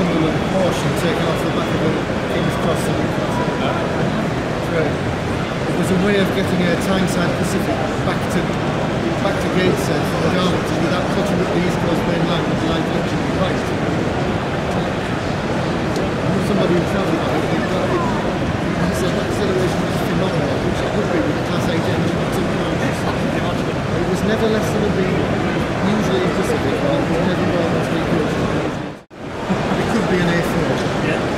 Sunderland portion taken off the back of the King's Cross Southern Cross. It was a way of getting a Tyneside Pacific back to Gateshead from Darlington without cluttering up the East Coast main line with the line collection of Christ. Somebody who travelled by it, he said that acceleration was phenomenal, which it would be with Class 8 engine at some point. It was never less than a B, usually a Pacific, but it was never more than 3 quarters. It could be an A4. Yeah.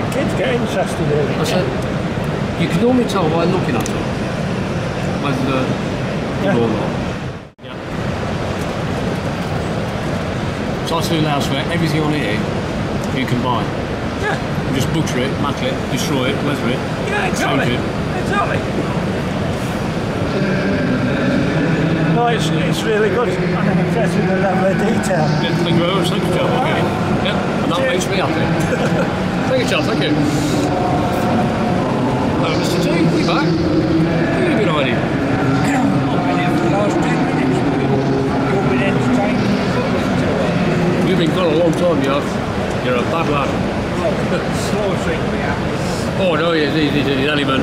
let kids get interested in it. I said, you can only tell by looking at them whether they're good or not. Yeah. So I do now where everything on here you can buy. Yeah. You just butcher it, muck it, destroy it, weather it. Yeah, exactly. Exactly. No, it's really good. I'm impressed with the level of detail. Yeah, thank you very much. Thank you, Charles. Wow. Yeah, and that makes me happy. Thank you, Charles. Thank you. Hello, Mr. T. We're back. How have you been hiding? I've been here for the last 10 minutes. You've been entertained. You've been gone a long time, you have. You're a bad lad. Slow thing we have. Oh, no, he's an element.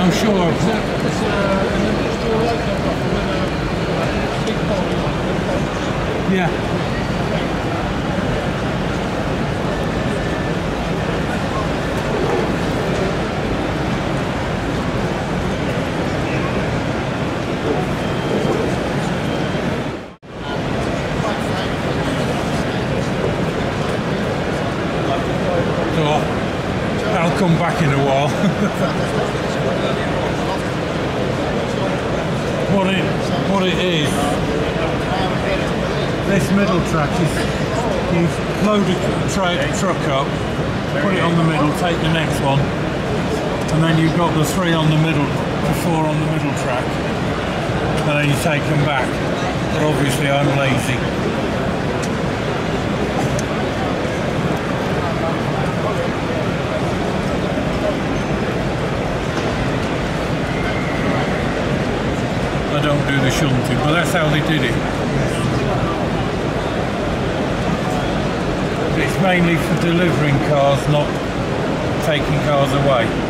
down shore. Yeah. I'll come back in a while. what it is, this middle track is, you've loaded a truck up, put it on the middle, take the next one, and then you've got the three on the middle, the four on the middle track, and then you take them back. But obviously I'm lazy. I don't do the shunting, but that's how they did it. It's mainly for delivering cars, not taking cars away.